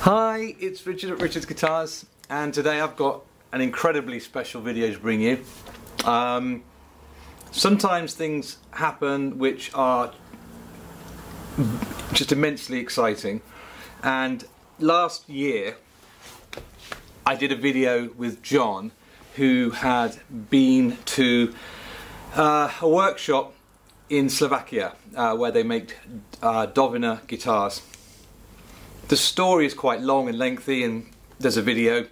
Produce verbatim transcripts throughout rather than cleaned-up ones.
Hi, it's Richard at Richard's Guitars, and today I've got an incredibly special video to bring you. Um, sometimes things happen which are just immensely exciting, and last year I did a video with John who had been to uh, a workshop in Slovakia uh, where they make uh, Dowina guitars. The story is quite long and lengthy, and there's a video,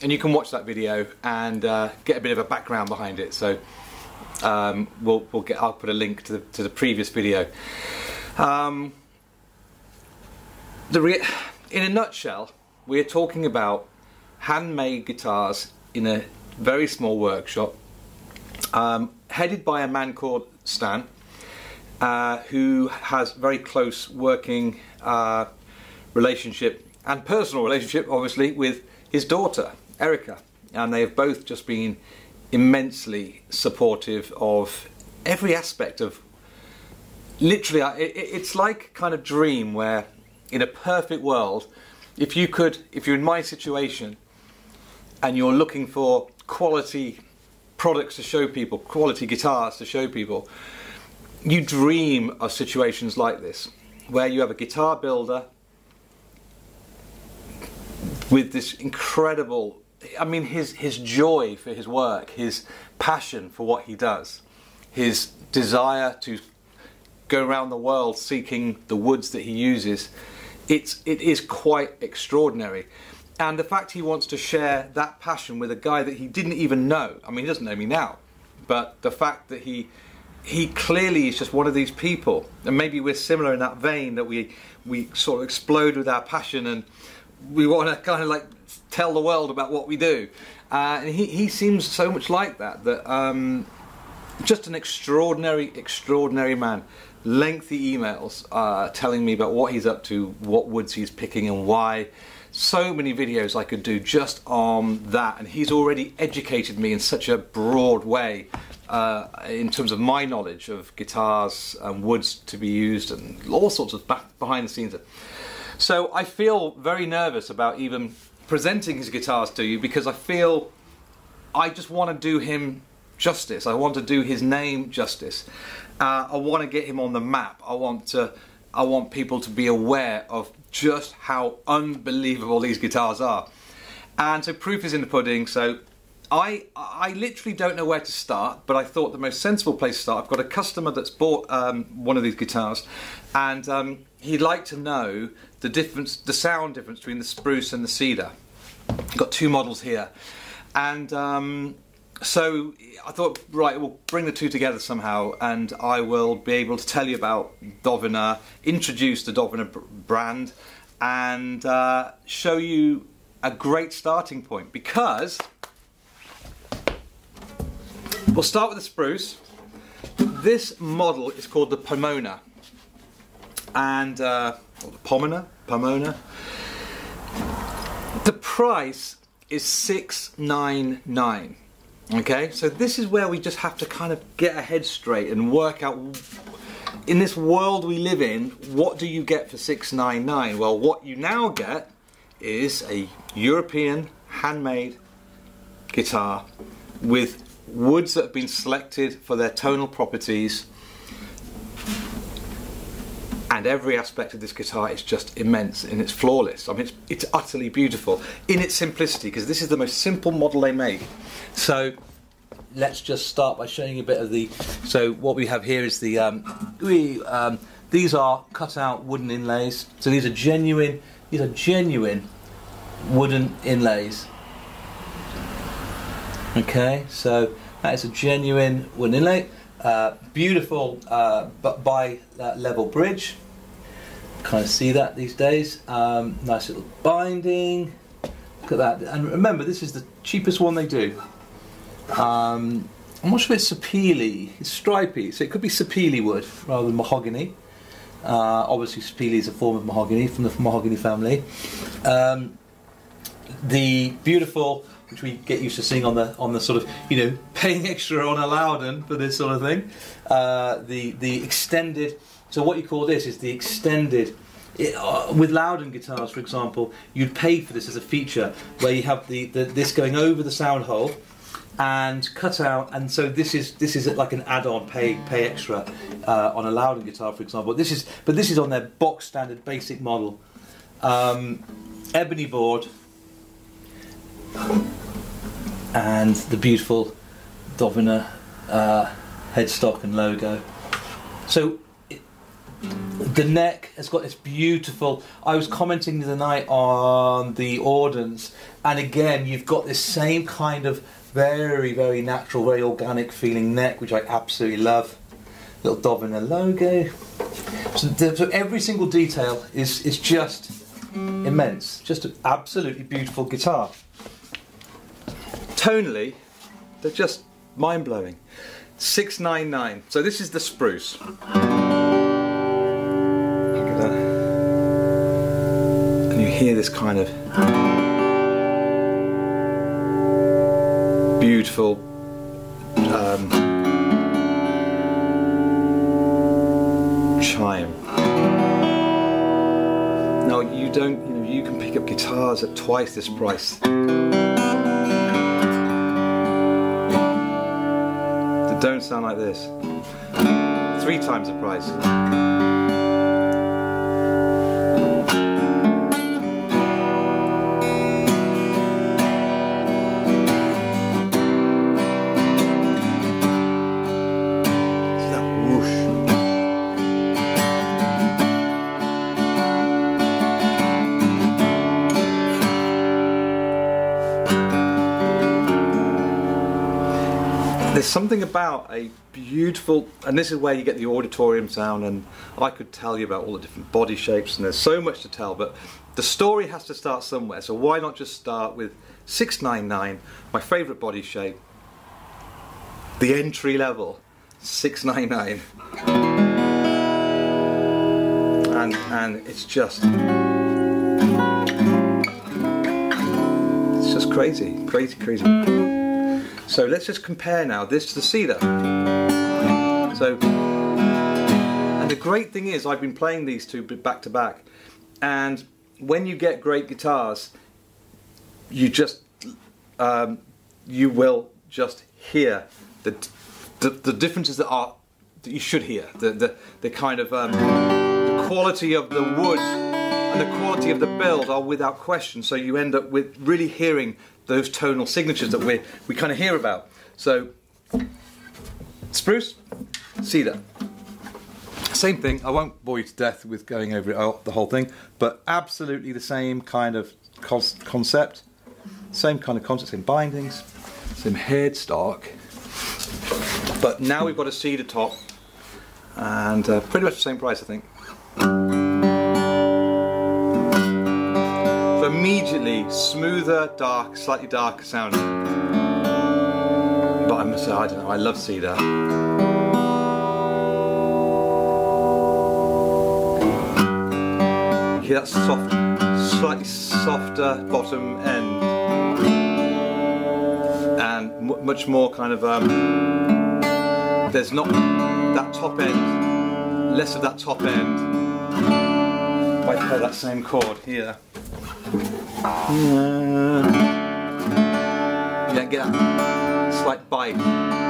and you can watch that video and uh, get a bit of a background behind it. So um, we'll, we'll get, I'll put a link to the, to the previous video. Um, the re in a nutshell, we're talking about handmade guitars in a very small workshop, um, headed by a man called Stan, uh, who has very close working uh, relationship and personal relationship, obviously, with his daughter Erica, and they have both just been immensely supportive of every aspect of, literally, it, it's like a kind of dream where in a perfect world, if you could, if you're in my situation and you're looking for quality products to show people, quality guitars to show people, you dream of situations like this where you have a guitar builder with this incredible, I mean, his, his joy for his work, his passion for what he does, his desire to go around the world seeking the woods that he uses, it's, it is quite extraordinary. And the fact he wants to share that passion with a guy that he didn't even know, I mean, he doesn't know me now, but the fact that he, he clearly is just one of these people, and maybe we're similar in that vein, that we, we sort of explode with our passion and we want to kind of like tell the world about what we do, uh, and he, he seems so much like that, that um, just an extraordinary, extraordinary man. Lengthy emails uh, telling me about what he's up to, what woods he's picking and why. So many videos I could do just on that, and he's already educated me in such a broad way uh, in terms of my knowledge of guitars and woods to be used and all sorts of back behind the scenes. So I feel very nervous about even presenting his guitars to you, because I feel I just want to do him justice. I want to do his name justice. Uh, I want to get him on the map. I want to, I want people to be aware of just how unbelievable these guitars are. And so proof is in the pudding. So I, I literally don't know where to start, but I thought the most sensible place to start, I've got a customer that's bought um, one of these guitars, and um, he'd like to know the difference, the sound difference between the spruce and the cedar. I've got two models here. And um, so I thought, right, we'll bring the two together somehow, and I will be able to tell you about Dowina, introduce the Dowina brand, and uh, show you a great starting point, because we'll start with the spruce. This model is called the Pomona, and uh, the Pomona, Pomona. The price is six nine nine. Okay, so this is where we just have to kind of get our head straight and work out, in this world we live in, what do you get for six nine nine? Well, what you now get is a European handmade guitar with woods that have been selected for their tonal properties, and every aspect of this guitar is just immense, and it's flawless. I mean, it's, it's utterly beautiful in its simplicity, because this is the most simple model they make. So let's just start by showing you a bit of the, so what we have here is the um, we, um, these are cut out wooden inlays, so these are genuine these are genuine wooden inlays. Okay, so that is a genuine wooden inlay, uh, beautiful uh, but by uh, level bridge. Kind of see that these days. Um, nice little binding. Look at that. And remember, this is the cheapest one they do. Um, I'm not sure if it's sapele. It's stripy, so it could be sapele wood rather than mahogany. Uh, obviously, sapele is a form of mahogany from the mahogany family. Um, the beautiful, which we get used to seeing on the on the sort of, you know, paying extra on a Lowden for this sort of thing. Uh, the the extended, so what you call this is the extended It, uh, with Lowden guitars, for example, you'd pay for this as a feature where you have the, the this going over the sound hole and cut out, and so this is this is like an add-on, pay pay extra uh, on a Lowden guitar, for example. This is but this is on their box standard basic model, um, ebony board, and the beautiful Dowina uh, headstock and logo. So. The neck has got this beautiful. I was commenting the other night on the Audens, and again you've got this same kind of very, very natural, very organic feeling neck, which I absolutely love. Little Dowina logo. So, the, so every single detail is is just immense. Just an absolutely beautiful guitar. Tonally, they're just mind blowing. six nine nine. So this is the spruce. Hear this kind of beautiful um, chime. Now you don't, you know, you can pick up guitars at twice this price. They don't sound like this. Three times the price. There's something about a beautiful, and this is where you get the auditorium sound, and I could tell you about all the different body shapes, and there's so much to tell, but the story has to start somewhere, so why not just start with six nine nine, my favourite body shape, the entry level, six nine nine. And, and it's just, it's just crazy, crazy, crazy. So let's just compare now this to the cedar. So, and the great thing is I've been playing these two back to back, and when you get great guitars, you just um, you will just hear the the, the differences that are that you should hear, the the, the kind of um, the quality of the wood and the quality of the build are without question. So you end up with really hearing those tonal signatures that we we kind of hear about. So spruce, cedar, same thing. I won't bore you to death with going over it, the whole thing, but absolutely the same kind of concept, same kind of concepts in bindings, same headstock. But now we've got a cedar top, and uh, pretty much the same price, I think. Immediately smoother, dark, slightly darker sound. But I must say, I don't know, I love cedar. You hear that soft, slightly softer bottom end, and much more kind of. Um, there's not that top end, less of that top end. If I play that same chord here. Yeah, get that slight bite.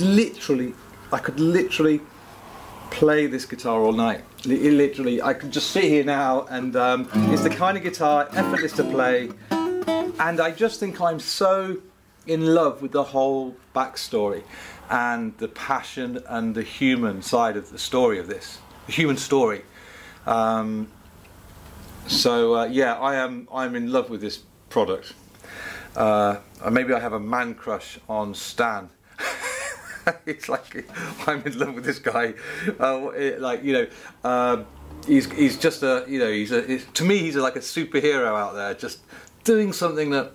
Literally, I could literally play this guitar all night. Literally, I could just sit here now, and um, it's the kind of guitar, effortless to play, and I just think I'm so in love with the whole backstory and the passion and the human side of the story of this, the human story. Um, so uh, yeah, I am I'm in love with this product. Uh, maybe I have a man crush on Stan. It's like I'm in love with this guy. Uh, it, like you know, uh, he's he's just a you know he's a, to me he's a, like a superhero out there just doing something that.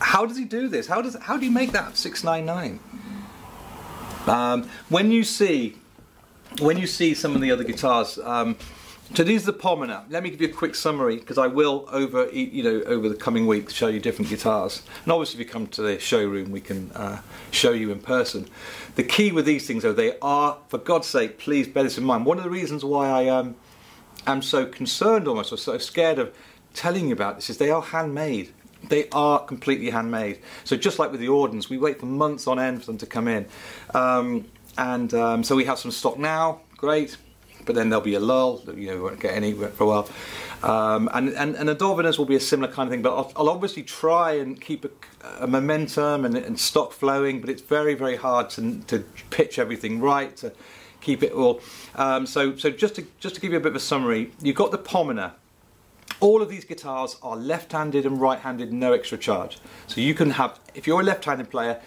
How does he do this? How does how do you make that six nine nine? Um, when you see when you see some of the other guitars. Um, So these are the Pomona. Let me give you a quick summary because I will over, you know, over the coming week show you different guitars. And obviously, if you come to the showroom, we can uh, show you in person. The key with these things, though, they are, for God's sake, please bear this in mind. One of the reasons why I um, am so concerned, almost, or so scared of telling you about this, is they are handmade. They are completely handmade. So just like with the Audens, we wait for months on end for them to come in, um, and um, so we have some stock now. Great. But then there'll be a lull, you know, we won't get any for a while. Um, and, and, and the Dovinas will be a similar kind of thing, but I'll, I'll obviously try and keep a, a momentum and, and stock flowing, but it's very, very hard to, to pitch everything right, to keep it all. Um, so so just, to, just to give you a bit of a summary, you've got the Pomona. All of these guitars are left-handed and right-handed, no extra charge. So you can have, if you're a left-handed player,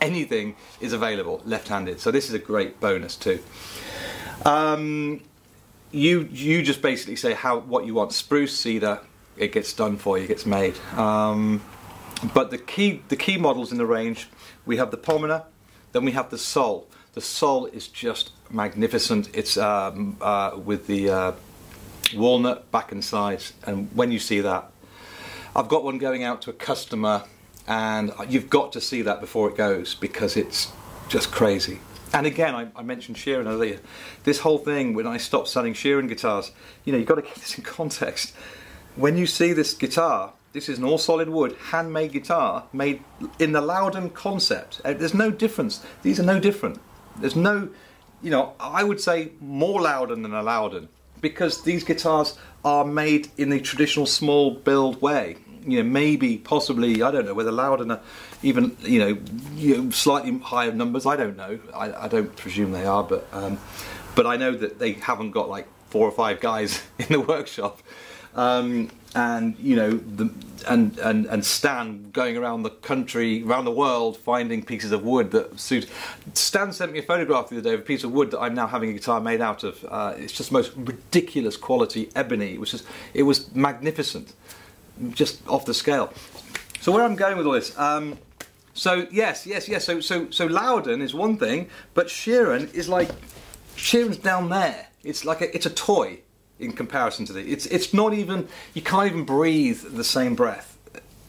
anything is available left-handed. So this is a great bonus too. Um, you you just basically say how what you want. Spruce, cedar, it gets done for you, it gets made. Um, but the key the key models in the range, we have the Pomona, then we have the Sol. The Sol is just magnificent. It's um, uh, with the uh, walnut back and sides, and when you see that, I've got one going out to a customer, and you've got to see that before it goes because it's just crazy. And again, I, I mentioned Sheeran earlier. This whole thing, when I stopped selling Sheeran guitars, you know, you've got to get this in context. When you see this guitar, this is an all solid wood, handmade guitar, made in the Lowden concept. There's no difference. These are no different. There's no, you know, I would say more Lowden than a Lowden, because these guitars are made in the traditional small build way. You know, maybe, possibly, I don't know whether Lowden are even, you know, you know, slightly higher numbers. I don't know. I, I don't presume they are, but um, but I know that they haven't got like four or five guys in the workshop, um, and you know, the, and and and Stan going around the country, around the world, finding pieces of wood that suit. Stan sent me a photograph the other day of a piece of wood that I'm now having a guitar made out of. Uh, it's just the most ridiculous quality ebony, which is it was magnificent. Just off the scale. So where I'm going with all this, um, so yes, yes, yes, so so so Lowden is one thing, but Sheeran is like, Sheeran's down there. It's like a, it's a toy in comparison to the, it's, it's not even, you can't even breathe the same breath,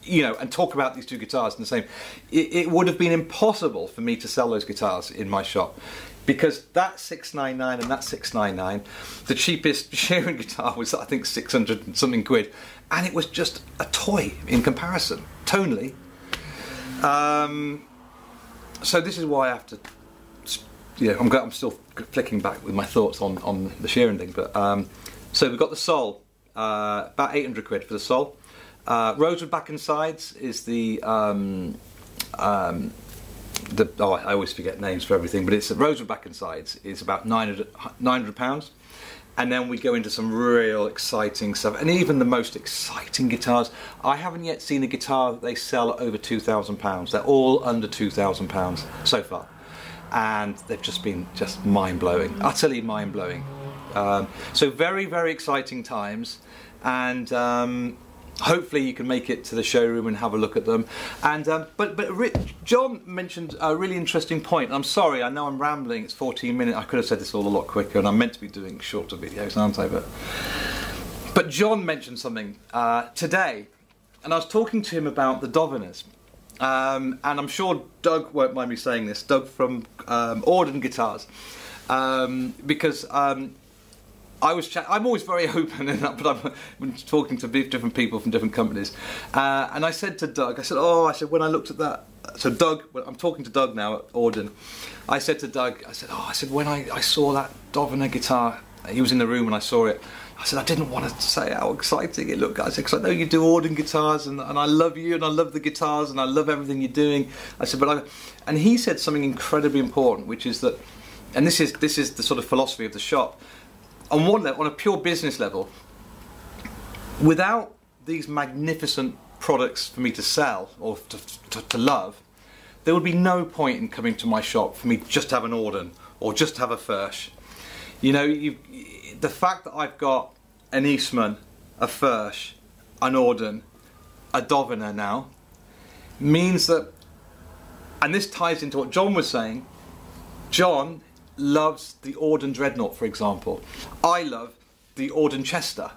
you know, and talk about these two guitars in the same, it, it would have been impossible for me to sell those guitars in my shop. Because that six nine nine and that six nine nine, the cheapest Sheeran guitar was I think six hundred and something quid, and it was just a toy in comparison, tonally. Um, so this is why I have to, you know, I'm, I'm still flicking back with my thoughts on, on the Sheeran thing, but um, so we've got the Sol, uh, about eight hundred quid for the Sol. Uh, Rosewood back and sides is the, um, um, The, oh, I always forget names for everything, but it's the Rosewood back and sides. It's about nine hundred pounds, and then we go into some real exciting stuff. And even the most exciting guitars, I haven't yet seen a guitar that they sell over two thousand pounds. They're all under two thousand pounds so far, and they've just been just mind-blowing, utterly mind-blowing. Um, so very, very exciting times, and. Um, Hopefully you can make it to the showroom and have a look at them. And um, but but Rich, John mentioned a really interesting point. I'm sorry, I know I'm rambling. It's fourteen minutes. I could have said this all a lot quicker, and I'm meant to be doing shorter videos, aren't I? But but John mentioned something uh, today, and I was talking to him about the Dovinas, um, and I'm sure Doug won't mind me saying this. Doug from um, Auden Guitars, um, because. Um, I was chat I'm always very open, and but I'm, I'm talking to different people from different companies, uh, and I said to Doug, I said, oh, I said when I looked at that, so Doug, well, I'm talking to Doug now at Auden. I said to Doug, I said, oh, I said when I, I saw that Dowina guitar, he was in the room and I saw it. I said I didn't want to say how exciting it looked, guys, because I know you do Auden guitars, and, and I love you, and I love the guitars, and I love everything you're doing. I said, but I, and he said something incredibly important, which is that, and this is this is the sort of philosophy of the shop. on one level, on a pure business level, without these magnificent products for me to sell or to, to, to love, there would be no point in coming to my shop for me to just have an Auden or just have a Firsch. You know, you, the fact that I've got an Eastman, a Firsch, an Auden, a Dowina now, means that, and this ties into what John was saying, John loves the Auden Dreadnought, for example. I love the Auden Chester.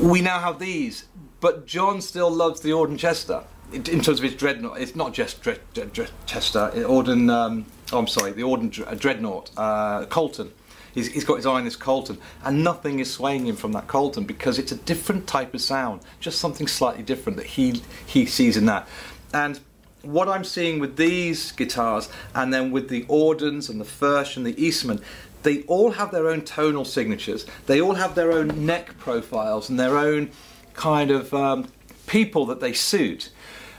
We now have these, but John still loves the Auden Chester in, in terms of his Dreadnought. It's not just Dred, Dred, Dred, Chester, Auden, um, oh, I'm sorry, the Auden Dreadnought, uh, Colton. He's, he's got his eye on this Colton, and nothing is swaying him from that Colton because it's a different type of sound, just something slightly different that he, he sees in that. And what I'm seeing with these guitars, and then with the Audens and the Firsch and the Eastman, they all have their own tonal signatures, they all have their own neck profiles and their own kind of um, people that they suit.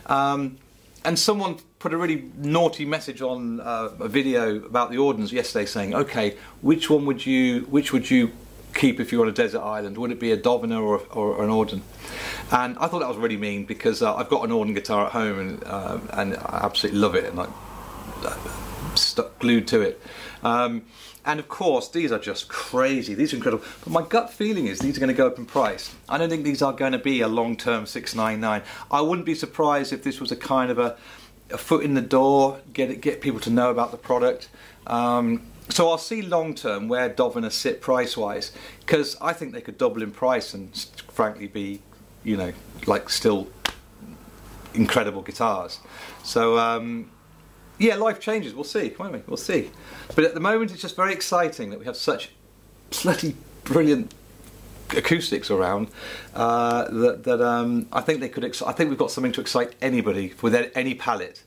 Um, and someone put a really naughty message on uh, a video about the Audens yesterday saying, okay, which one would you, which would you keep if you were on a desert island? Would it be a Dowina or, or, or an Auden? And I thought that was really mean because uh, I've got an Auden guitar at home and, uh, and I absolutely love it and I'm stuck glued to it. Um, and of course, these are just crazy, these are incredible. But my gut feeling is these are going to go up in price. I don't think these are going to be a long-term six nine nine. I wouldn't be surprised if this was a kind of a, a foot in the door, get it, get people to know about the product. Um, So I'll see long-term where Dowina sit price-wise, because I think they could double in price and frankly be, you know, like still incredible guitars. So, um, yeah, life changes, we'll see, won't we? We'll see. But at the moment it's just very exciting that we have such bloody brilliant acoustics around uh, that, that um, I think they could, ex I think we've got something to excite anybody with any palette.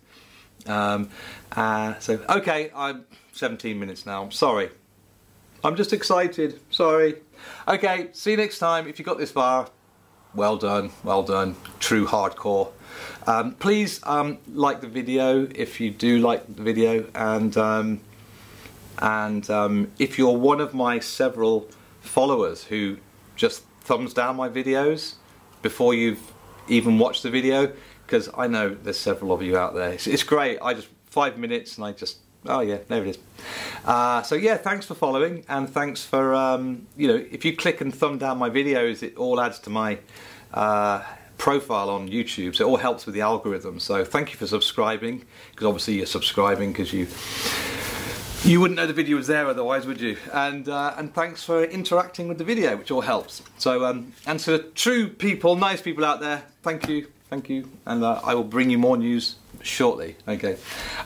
Um, uh, so, okay, I'm seventeen minutes now, I'm sorry. I'm just excited, sorry. Okay, see you next time. If you got this far, well done, well done, true hardcore. Um, please um, like the video if you do like the video, and, um, and um, if you're one of my several followers who just thumbs down my videos before you've even watched the video, because I know there's several of you out there. It's, it's great, I just, five minutes and I just, oh yeah, there it is. Uh, so yeah, thanks for following and thanks for, um, you know, if you click and thumb down my videos, it all adds to my uh, profile on YouTube, so it all helps with the algorithm. So thank you for subscribing, because obviously you're subscribing because you, you wouldn't know the video was there otherwise, would you? And, uh, and thanks for interacting with the video, which all helps. So, um, and to the true people, nice people out there, thank you. Thank you, and uh, I will bring you more news shortly. Okay.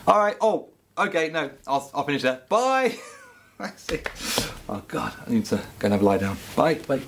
All right. Oh, okay. No, I'll, I'll finish there. Bye. That's it. Oh, God. I need to go and have a lie down. Bye. Bye.